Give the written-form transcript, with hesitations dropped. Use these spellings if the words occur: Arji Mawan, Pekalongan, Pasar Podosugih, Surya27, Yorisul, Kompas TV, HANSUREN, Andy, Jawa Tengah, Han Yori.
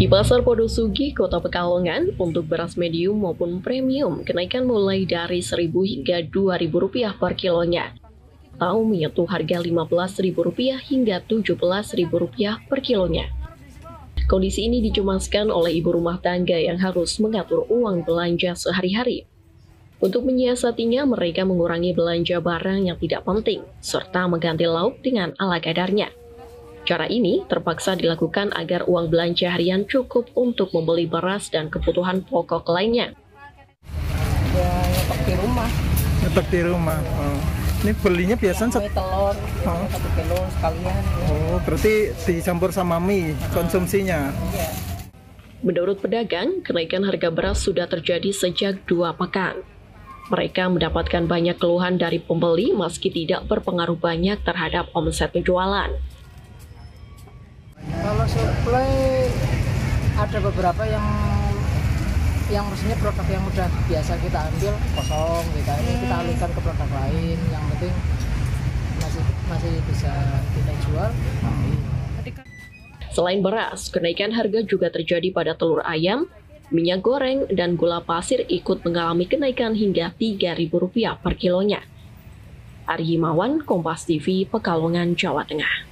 Di Pasar Podosugih, Kota Pekalongan, untuk beras medium maupun premium, kenaikan mulai dari Rp1.000 hingga Rp2.000 per kilonya. Tahu menyentuh harga Rp15.000 hingga Rp17.000 per kilonya. Kondisi ini dicemaskan oleh ibu rumah tangga yang harus mengatur uang belanja sehari-hari. Untuk menyiasatinya, mereka mengurangi belanja barang yang tidak penting, serta mengganti lauk dengan ala kadarnya. Cara ini terpaksa dilakukan agar uang belanja harian cukup untuk membeli beras dan kebutuhan pokok lainnya. Ya, nyetok di rumah. Nyetok di rumah. Oh. Ini belinya biasanya telur, oh. 1 kilo sekalian. Ya. Oh, berarti dicampur sama mie konsumsinya. Iya. Menurut pedagang, kenaikan harga beras sudah terjadi sejak 2 pekan. Mereka mendapatkan banyak keluhan dari pembeli meski tidak berpengaruh banyak terhadap omset penjualan. Kalau supply ada beberapa yang maksudnya produk yang udah biasa kita ambil kosong, kita alihkan ke produk lain. Yang penting masih bisa kita jual. Selain beras, kenaikan harga juga terjadi pada telur ayam, minyak goreng, dan gula pasir ikut mengalami kenaikan hingga Rp3.000 per kilonya. Arji Mawan, Kompas TV, Pekalongan, Jawa Tengah.